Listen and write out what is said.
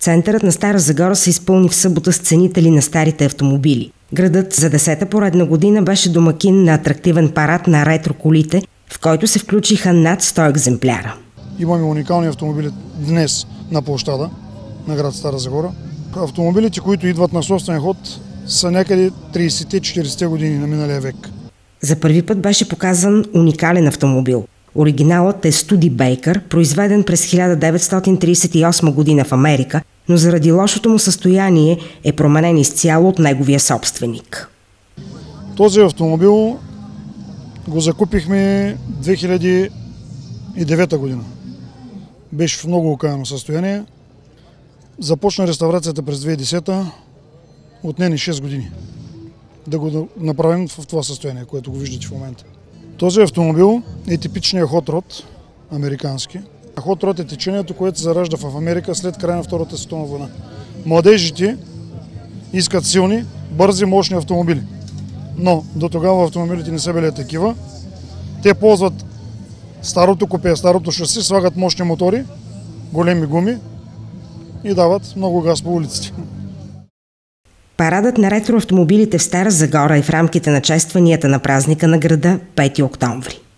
Центърът на Стара Загора се изпълни в събота с ценители на старите автомобили. Градът за 10-та поредна година беше домакин на атрактивен парад на ретроколите, в който се включиха над 100 екземпляра. Имаме уникални автомобили днес на площада на град Стара Загора. Автомобилите, които идват на собствен ход, са някъде 30-40 години на миналия век. За първи път беше показан уникален автомобил. Оригиналът е Студибейкър, произведен през 1938 година в Америка, но заради лошото му състояние е променен изцяло от неговия собственик. Този автомобил го закупихме 2009 година. Беше в много окаяно състояние. Започна реставрацията през 2010, отнене 6 години да го направим в това състояние, което го виждате в момента. Този автомобил е типичният Хот Род, американски. Хот Род е течението, което се заражда в Америка след края на Втората световна война. Младежите искат силни, бързи, мощни автомобили. Но до тогава автомобилите не са били такива. Те ползват старото купе, старото шоси, слагат мощни мотори, големи гуми и дават много газ по улиците. Парадът на ретроавтомобилите в Стара Загора е в рамките на честванията на празника на града 5 октомври.